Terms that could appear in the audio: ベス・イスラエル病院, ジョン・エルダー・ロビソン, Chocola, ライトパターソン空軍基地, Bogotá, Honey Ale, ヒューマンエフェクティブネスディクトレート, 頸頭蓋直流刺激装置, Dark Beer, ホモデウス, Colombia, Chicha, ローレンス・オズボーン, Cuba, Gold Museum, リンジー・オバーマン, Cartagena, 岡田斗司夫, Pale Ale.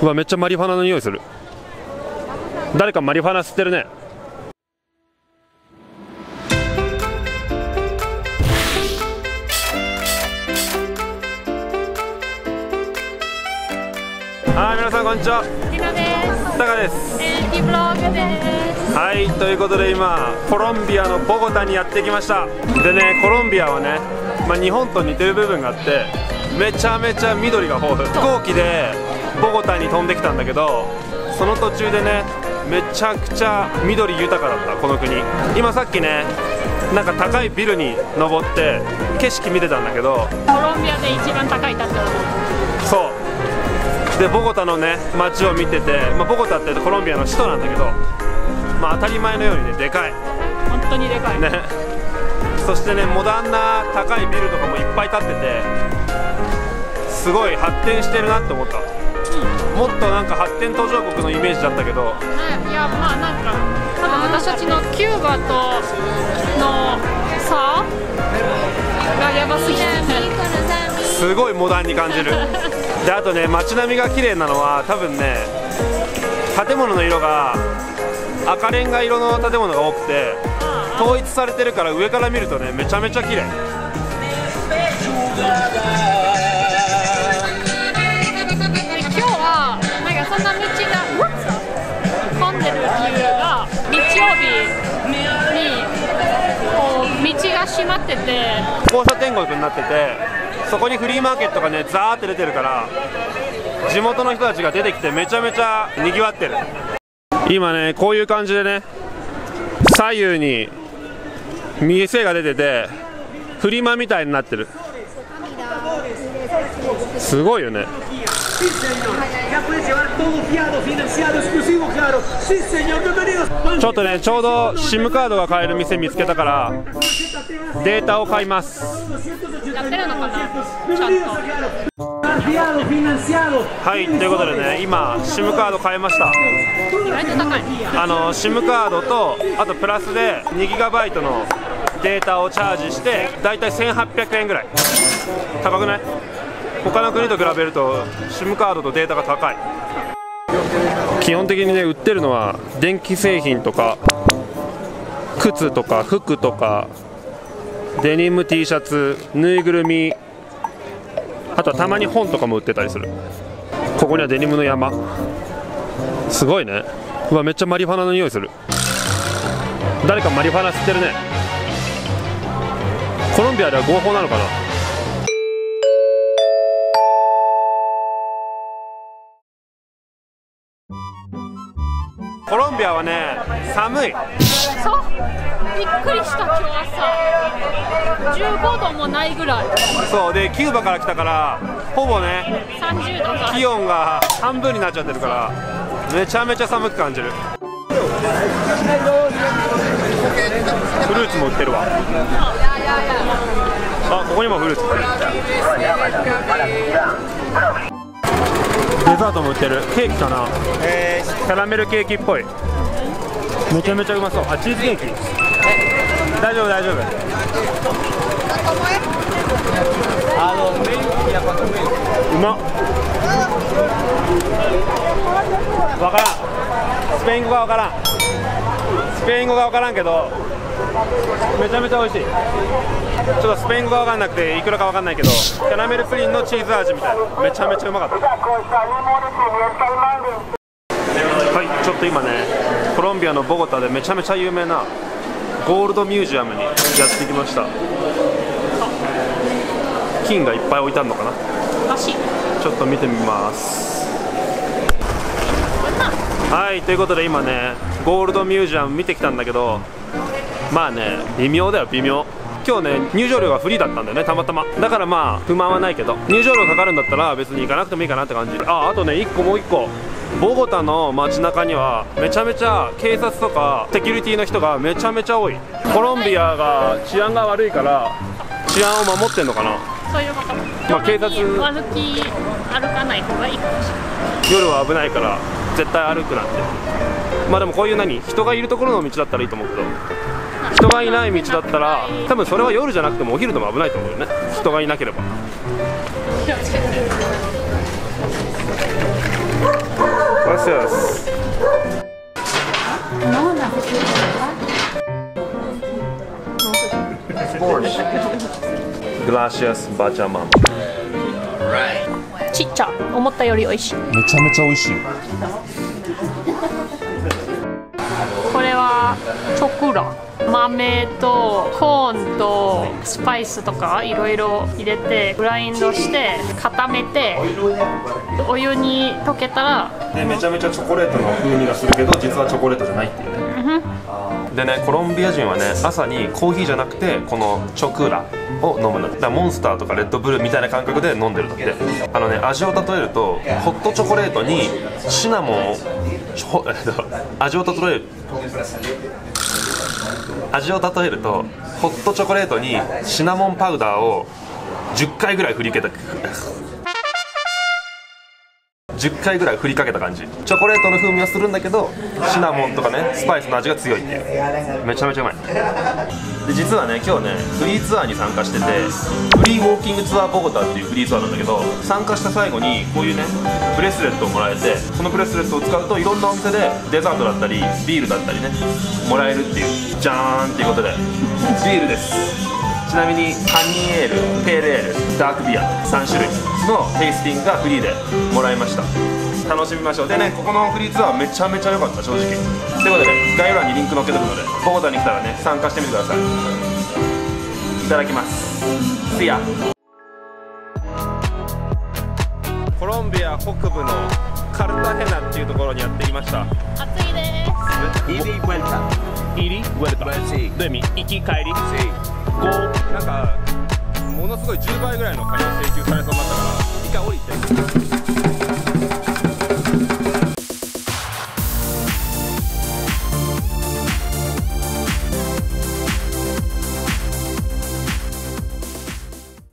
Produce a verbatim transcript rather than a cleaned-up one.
うわ、めっちゃマリファナの匂いする。誰かマリファナ吸ってるね。はい、皆さんこんにちは。りなです。タカです。エルキブログです。はい、ということで今コロンビアのボゴタにやってきました。でね、コロンビアはね、まあ、日本と似てる部分があって、めちゃめちゃ緑が豊富。飛行機でボゴタに飛んできたんだけど、その途中でね、めちゃくちゃ緑豊かだったこの国。今さっきね、なんか高いビルに登って景色見てたんだけど、コロンビアで一番高い建物。そう。でボゴタのね街を見てて、まあ、ボゴタってコロンビアの首都なんだけど、まあ、当たり前のようにねでかい、本当にでかいね。そしてねモダンな高いビルとかもいっぱい建ってて、すごい発展してるなって思った、うん、もっとなんか発展途上国のイメージだったけど、うん、いやまあなんか多分私たちのキューバとの差がやばすぎてすごいモダンに感じる。であとね街並みが綺麗なのは多分ね建物の色が赤レンガ色の建物が多くて統一されてるから上から見るとねめちゃめちゃ綺麗。今日はなんかそんな道が混んでる理由が日曜日にこう道が閉まってて交差点国になってて。そこにフリーマーケットがねザーって出てるから地元の人たちが出てきてめちゃめちゃにぎわってる。今ねこういう感じでね左右に店が出ててフリマみたいになってる。すごいよね。ちょっとねちょうど シム カードが買える店見つけたからデータを買います。やってるのかなちゃんと。はいということでね今 シム カード買いました。あの シム カードとあとプラスで にギガバイト のデータをチャージしてだいたいせんはっぴゃくえんぐらい。高くない？他の国と比べると シム カードとデータが高い。基本的にね売ってるのは電気製品とか靴とか服とかデニム ティー シャツぬいぐるみ、あとはたまに本とかも売ってたりする。ここにはデニムの山すごいね。うわめっちゃマリファナの匂いする。誰かマリファナ吸ってるね。コロンビアでは合法なのかな。コロンビアはね、寒い。そう、びっくりした今日朝。じゅうごどもないぐらい。そうでキューバから来たからほぼねさんじゅうどが気温が半分になっちゃってるからめちゃめちゃ寒く感じる。フルーツも売ってるわ。あ、ここにもフルーツ。デザートも売ってる。ケーキかな、えー、キャラメルケーキっぽい。めちゃめちゃうまそう。あ、チーズケーキ。大丈夫大丈夫。うまっ。わからん、スペイン語がわからん、スペイン語がわからんけどめちゃめちゃ美味しい。ちょっとスペイン語が分かんなくていくらか分かんないけどキャラメルプリンのチーズ味みたいなめちゃめちゃうまかった。はいちょっと今ねコロンビアのボゴタでめちゃめちゃ有名なゴールドミュージアムにやってきました。金がいっぱい置いてあるのかな。ちょっと見てみます。はいということで今ねゴールドミュージアム見てきたんだけどまあね微妙だよ微妙。今日ね入場料がフリーだったんだよねたまたま。だからまあ不満はないけど入場料かかるんだったら別に行かなくてもいいかなって感じ。ああとねいっこもういっこボゴタの街中にはめちゃめちゃ警察とかセキュリティの人がめちゃめちゃ多い。コロンビアが治安が悪いから治安を守ってんのかな。そういうこと。まあ警察歩き歩かない方がいいかもしれない。夜は危ないから絶対歩くなって。まあでもこういう何人がいるところの道だったらいいと思うけど人がいない道だったら多分それは夜じゃなくてもお昼でも危ないと思うよね人がいなければ。Gracias. Sports. Gracias, bacha mama. Right. Chicha. 思ったより美味しい。めちゃめちゃ美味しい。これはチョコラ。豆とコーンとスパイスとかいろいろ入れてグラインドして固めてお湯に溶けたら、ね、めちゃめちゃチョコレートの風味がするけど実はチョコレートじゃないっていうねでね、コロンビア人はね朝にコーヒーじゃなくてこのチョクラを飲むのだからモンスターとかレッドブルみたいな感覚で飲んでるだけで、あのね味を例えるとホットチョコレートにシナモンを味を例える味を例えるとホットチョコレートにシナモンパウダーをじゅっかいぐらい振りかけたじゅっかいぐらい振りかけた感じ。チョコレートの風味はするんだけどシナモンとかねスパイスの味が強いっていう、めちゃめちゃうまい。で実はね今日ねフリーツアーに参加してて、フリーウォーキングツアーボゴタっていうフリーツアーなんだけど、参加した最後にこういうねブレスレットをもらえて、このブレスレットを使うといろんなお店でデザートだったりビールだったりねもらえるっていう、じゃーんっていうことでビールです。ちなみにハニーエール、ペールエール、ダークビアさんしゅるいのテイスティングがフリーでもらいました。楽しみましょう。でね、ここのフリーツアーめちゃめちゃ良かった、正直。ということでね、概要欄にリンク載っけとくので、ボゴタに来たらね、参加してみてください。いただきます。See ya。コロンビア北部のカルタヘナっていうところにやってきました。暑いです。イリウェルタ。イリウェルタ。どういう意味？行き帰り。なんかものすごいじゅうばいぐらいの金を請求されそうになったから一回降りて。